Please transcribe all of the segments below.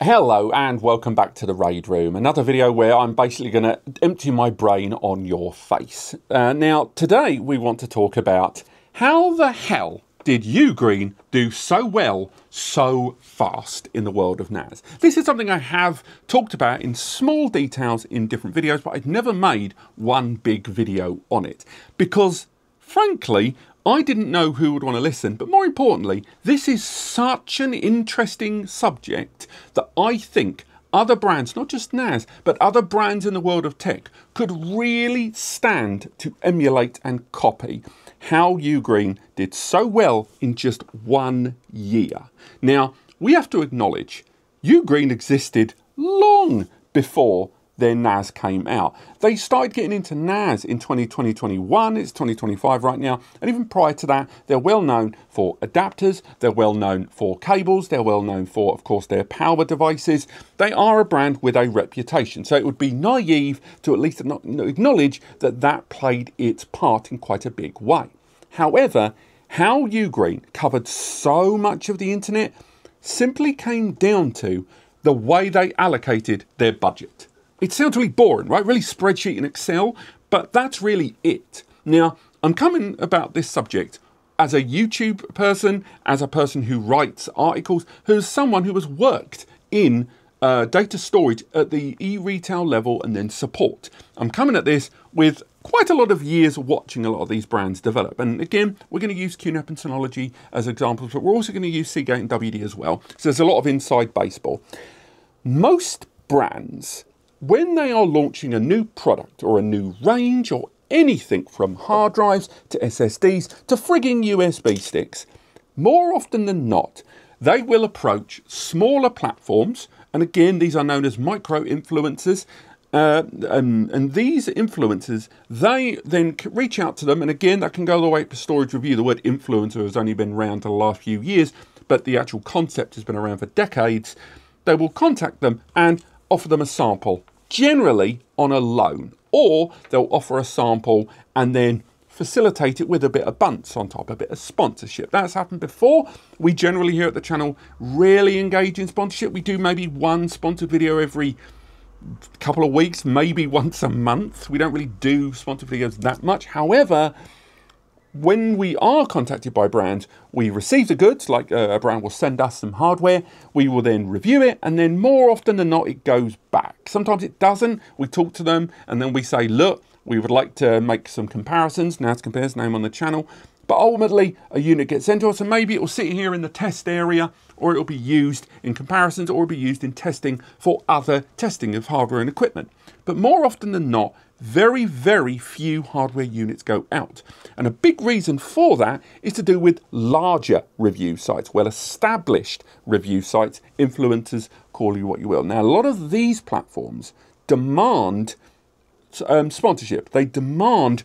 Hello and welcome back to the Raid Room, another video where I'm basically going to empty my brain on your face. Now today we want to talk about how the hell did UGREEN do so well so fast in the world of NAS. This is something I have talked about in small details in different videos, but I've never made one big video on it because frankly I didn't know who would want to listen, but more importantly, this is such an interesting subject that I think other brands, not just NAS, but other brands in the world of tech could really stand to emulate and copy how UGREEN did so well in just 1 year. Now, we have to acknowledge UGREEN existed long before their NAS came out. They started getting into NAS in 2020, 2021, it's 2025 right now, and even prior to that, they're well known for adapters, they're well known for cables, they're well known for, of course, their power devices. They are a brand with a reputation, so it would be naive to at least not acknowledge that that played its part in quite a big way. However, how UGREEN covered so much of the internet simply came down to the way they allocated their budget. It sounds really boring, right? Really spreadsheet and Excel, but that's really it. Now, I'm coming about this subject as a YouTube person, as a person who writes articles, who's someone who has worked in data storage at the e-retail level and then support. I'm coming at this with quite a lot of years watching a lot of these brands develop. And again, we're going to use QNAP and Synology as examples, but we're also going to use Seagate and WD as well. So there's a lot of inside baseball. Most brands, when they are launching a new product or a new range or anything from hard drives to SSDs to frigging USB sticks, more often than not, they will approach smaller platforms. And again, these are known as micro-influencers. And these influencers, they then reach out to them. And again, that can go all the way up to storage review. The word influencer has only been around for the last few years, but the actual concept has been around for decades. They will contact them and offer them a sample, generally on a loan, or they'll offer a sample and then facilitate it with a bit of bunts on top, a bit of sponsorship. That's happened before. We generally here at the channel really engage in sponsorship. We do maybe one sponsored video every couple of weeks, maybe once a month. We don't really do sponsored videos that much. However, when we are contacted by brands, we receive the goods, like a brand will send us some hardware, we will then review it, and then more often than not, it goes back. Sometimes it doesn't, we talk to them, and then we say, look, we would like to make some comparisons, NASCompares, name on the channel, but ultimately, a unit gets sent to us, and maybe it will sit here in the test area, or it will be used in comparisons, or it will be used in testing for other testing of hardware and equipment. But more often than not, very, very few hardware units go out. And a big reason for that is to do with larger review sites, well-established review sites, influencers, call you what you will. Now, a lot of these platforms demand sponsorship. They demand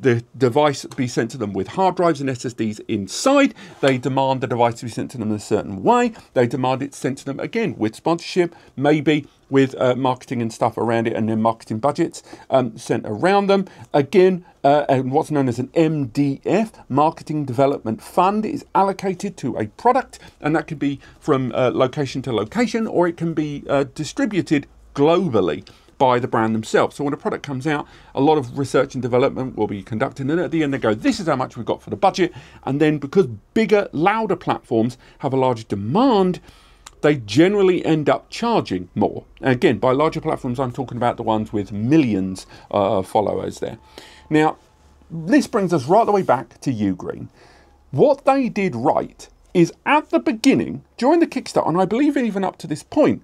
the device be sent to them with hard drives and SSDs inside. They demand the device to be sent to them in a certain way. They demand it sent to them, again, with sponsorship, maybe with marketing and stuff around it, and their marketing budgets sent around them. Again, and what's known as an MDF, Marketing Development Fund, is allocated to a product, and that could be from location to location, or it can be distributed globally by the brand themselves. So when a product comes out, a lot of research and development will be conducted, and at the end they go, this is how much we've got for the budget. And then because bigger, louder platforms have a larger demand, they generally end up charging more. And again, by larger platforms, I'm talking about the ones with millions of followers there. Now, this brings us right the way back to UGREEN. What they did right is at the beginning, during the Kickstarter, and I believe even up to this point,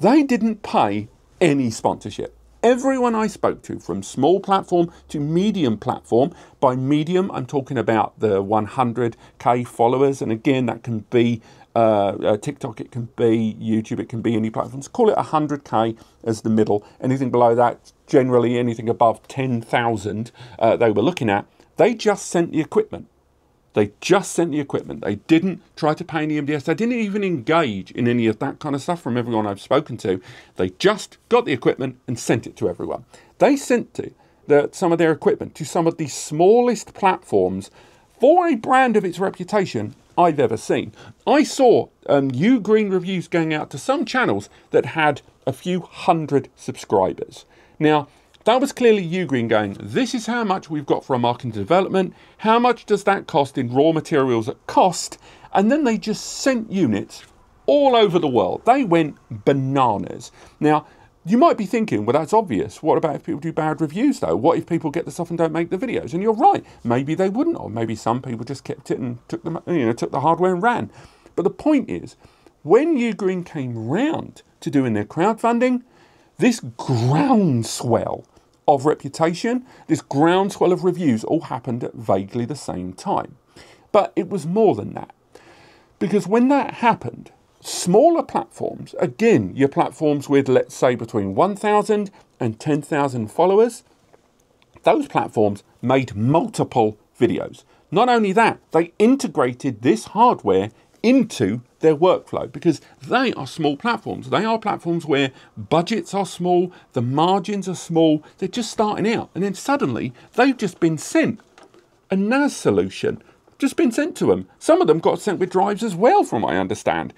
they didn't pay any sponsorship. Everyone I spoke to, from small platform to medium platform, by medium I'm talking about the 100k followers, and again that can be TikTok, it can be YouTube, it can be any platforms. Call it 100k as the middle. Anything below that, generally anything above 10,000 they were looking at, they just sent the equipment. They just sent the equipment. They didn't try to pay any MDS. They didn't even engage in any of that kind of stuff from everyone I've spoken to. They just got the equipment and sent it to everyone. They sent some of their equipment to some of the smallest platforms for a brand of its reputation I've ever seen. I saw UGREEN reviews going out to some channels that had a few hundred subscribers. Now, that was clearly UGREEN going, this is how much we've got for our marketing development, how much does that cost in raw materials at cost, and then they just sent units all over the world. They went bananas. Now, you might be thinking, well, that's obvious. What about if people do bad reviews, though? What if people get the stuff and don't make the videos? And you're right, maybe they wouldn't, or maybe some people just kept it and took the, took the hardware and ran. But the point is, when UGREEN came round to doing their crowdfunding, this groundswell of reputation, this groundswell of reviews all happened at vaguely the same time. But it was more than that. Because when that happened, smaller platforms, again, your platforms with, let's say, between 1,000 and 10,000 followers, those platforms made multiple videos. Not only that, they integrated this hardware into their workflow, because they are small platforms. They are platforms where budgets are small, the margins are small, they're just starting out. And then suddenly they've just been sent a NAS solution, just been sent to them. Some of them got sent with drives as well, from what I understand.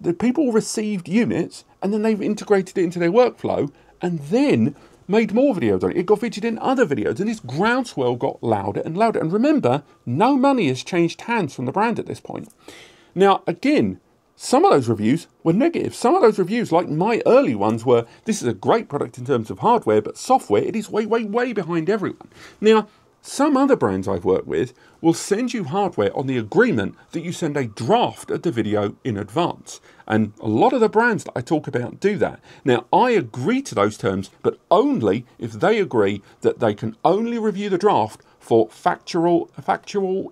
The people received units and then they've integrated it into their workflow and then made more videos on it. It got featured in other videos and this groundswell got louder and louder. And remember, no money has changed hands from the brand at this point. Now, again, some of those reviews were negative. Some of those reviews, like my early ones, were, this is a great product in terms of hardware, but software, it is way, way, way behind everyone. Now, some other brands I've worked with will send you hardware on the agreement that you send a draft of the video in advance. And a lot of the brands that I talk about do that. Now, I agree to those terms, but only if they agree that they can only review the draft for factual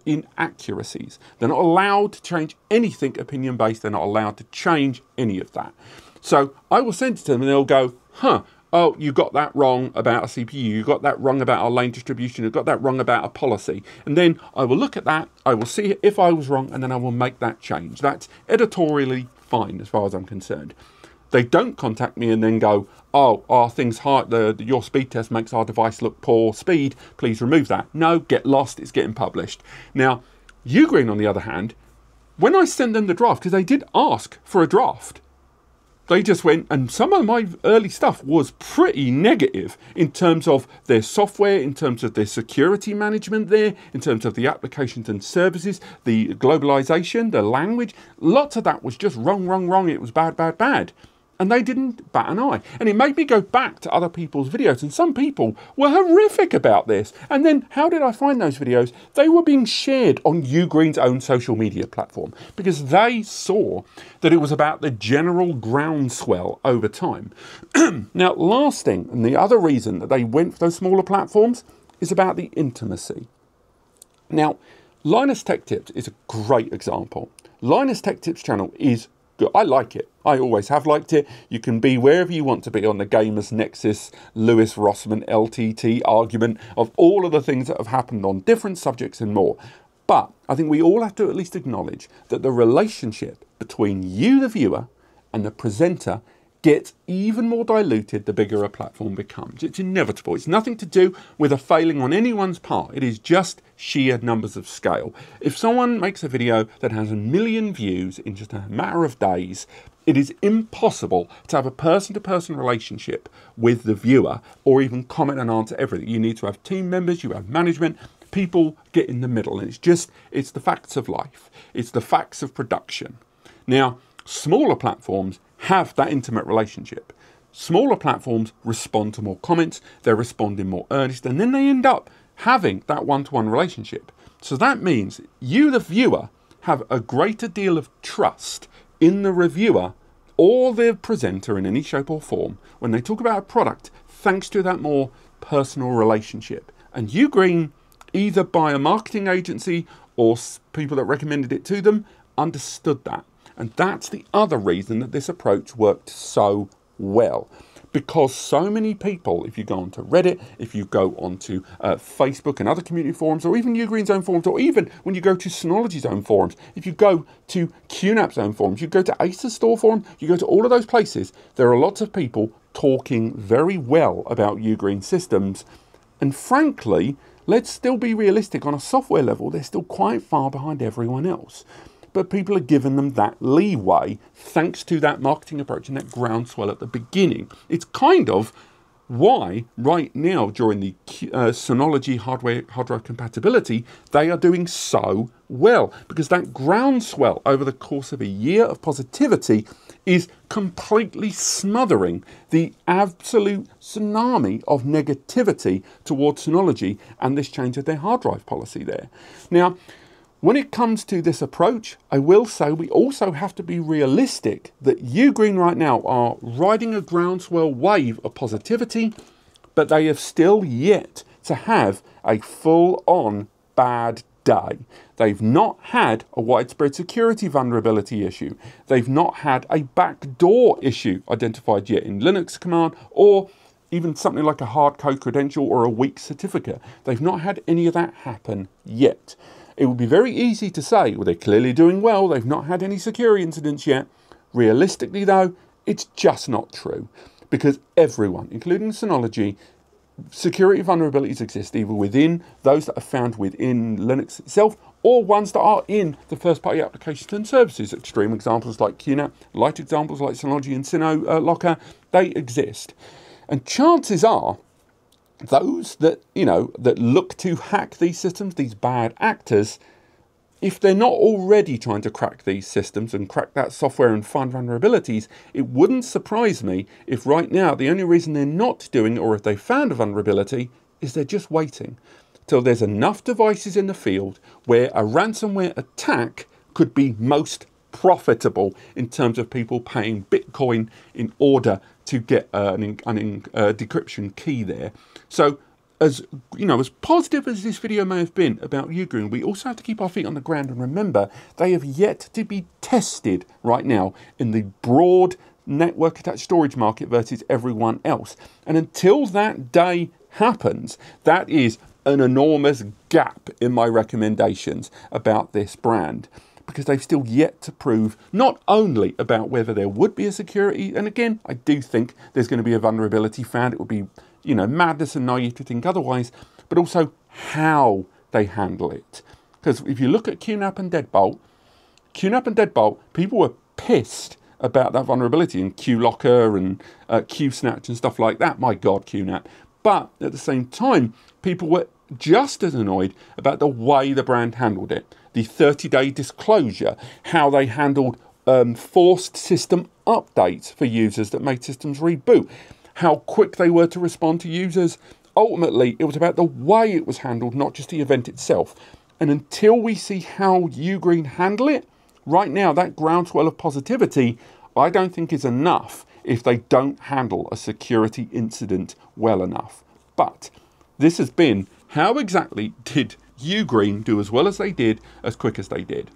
inaccuracies. They're not allowed to change anything opinion-based. They're not allowed to change any of that. So I will send it to them and they'll go, huh, oh, you got that wrong about a CPU, you got that wrong about our lane distribution, you got that wrong about a policy. And then I will look at that, I will see if I was wrong, and then I will make that change. That's editorially fine as far as I'm concerned. They don't contact me and then go, oh, our things hard, your speed test makes our device look poor speed, please remove that. No, get lost, it's getting published. Now, UGREEN, on the other hand, when I send them the draft, because they did ask for a draft, they just went, and some of my early stuff was pretty negative in terms of their software, in terms of their security management there, in terms of the applications and services, the globalization, the language, lots of that was just wrong, wrong, wrong, it was bad, bad, bad. And they didn't bat an eye. And it made me go back to other people's videos. And some people were horrific about this. And then how did I find those videos? They were being shared on UGREEN's own social media platform because they saw that it was about the general groundswell over time. Now, last thing, and the other reason that they went for those smaller platforms is about the intimacy. Now, Linus Tech Tips is a great example. Linus Tech Tips channel is good. I like it. I always have liked it. You can be wherever you want to be on the Gamers Nexus, Lewis Rossman, LTT argument of all of the things that have happened on different subjects and more. But I think we all have to at least acknowledge that the relationship between you, the viewer, and the presenter gets even more diluted the bigger a platform becomes. It's inevitable. It's nothing to do with a failing on anyone's part. It is just sheer numbers of scale. If someone makes a video that has 1 million views in just a matter of days, it is impossible to have a person-to-person relationship with the viewer or even comment and answer everything. You need to have team members, you have management, people get in the middle. And it's the facts of life. It's the facts of production. Now, smaller platforms have that intimate relationship. Smaller platforms respond to more comments, they respond in more earnest, and then they end up having that one-to-one relationship. So that means you, the viewer, have a greater deal of trust in the reviewer or the presenter in any shape or form when they talk about a product, thanks to that more personal relationship. And UGREEN, either by a marketing agency or people that recommended it to them, understood that. And that's the other reason that this approach worked so well. Because so many people, if you go onto Reddit, if you go onto Facebook and other community forums, or even UGREEN's own forums, or even when you go to Synology's own forums, if you go to QNAP's own forums, you go to Acer Store forum, you go to all of those places, there are lots of people talking very well about UGREEN systems. And frankly, Let's still be realistic on a software level, they're still quite far behind everyone else. But people are giving them that leeway thanks to that marketing approach and that groundswell at the beginning. It's kind of why right now during the Synology hard drive compatibility, they are doing so well, because that groundswell over the course of a year of positivity is completely smothering the absolute tsunami of negativity towards Synology and this change of their hard drive policy there. Now, when it comes to this approach, I will say we also have to be realistic that UGREEN right now are riding a groundswell wave of positivity, but they have still yet to have a full-on bad day. They've not had a widespread security vulnerability issue. They've not had a backdoor issue identified yet in Linux command or even something like a hard code credential or a weak certificate. They've not had any of that happen yet. It would be very easy to say, well, they're clearly doing well, they've not had any security incidents yet. Realistically though, it's just not true, because everyone, including Synology, security vulnerabilities exist either within those that are found within Linux itself or ones that are in the first-party applications and services. Extreme examples like QNAP, light examples like Synology and QLocker, they exist. And chances are, those that, you know, that look to hack these systems, these bad actors, if they're not already trying to crack these systems and crack that software and find vulnerabilities, it wouldn't surprise me if right now the only reason they're not doing it, or if they found a vulnerability, is they're just waiting till there's enough devices in the field where a ransomware attack could be most profitable in terms of people paying Bitcoin in order to get an decryption key there. So, as you know, as positive as this video may have been about UGREEN, we also have to keep our feet on the ground and remember they have yet to be tested right now in the broad network attached storage market versus everyone else. And until that day happens, that is an enormous gap in my recommendations about this brand, because they've still yet to prove not only about whether there would be a security, and again, I do think there's going to be a vulnerability found. It would be, you know, madness and naive to think otherwise, but also how they handle it. Because if you look at QNAP and Deadbolt, people were pissed about that vulnerability, and QLocker and QSnatch and stuff like that. My God, QNAP. But at the same time, people were just as annoyed about the way the brand handled it. The 30-day disclosure, how they handled forced system updates for users that made systems reboot, how quick they were to respond to users. Ultimately, it was about the way it was handled, not just the event itself. And until we see how UGREEN handle it, right now, that groundswell of positivity, I don't think is enough if they don't handle a security incident well enough. But this has been, how exactly did UGREEN do as well as they did, as quick as they did?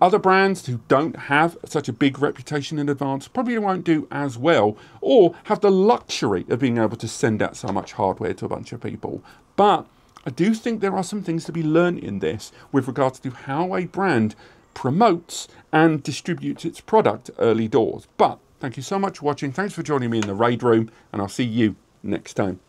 Other brands who don't have such a big reputation in advance probably won't do as well, or have the luxury of being able to send out so much hardware to a bunch of people. But I do think there are some things to be learned in this with regards to how a brand promotes and distributes its product early doors. But thank you so much for watching. Thanks for joining me in the Raid Room, and I'll see you next time.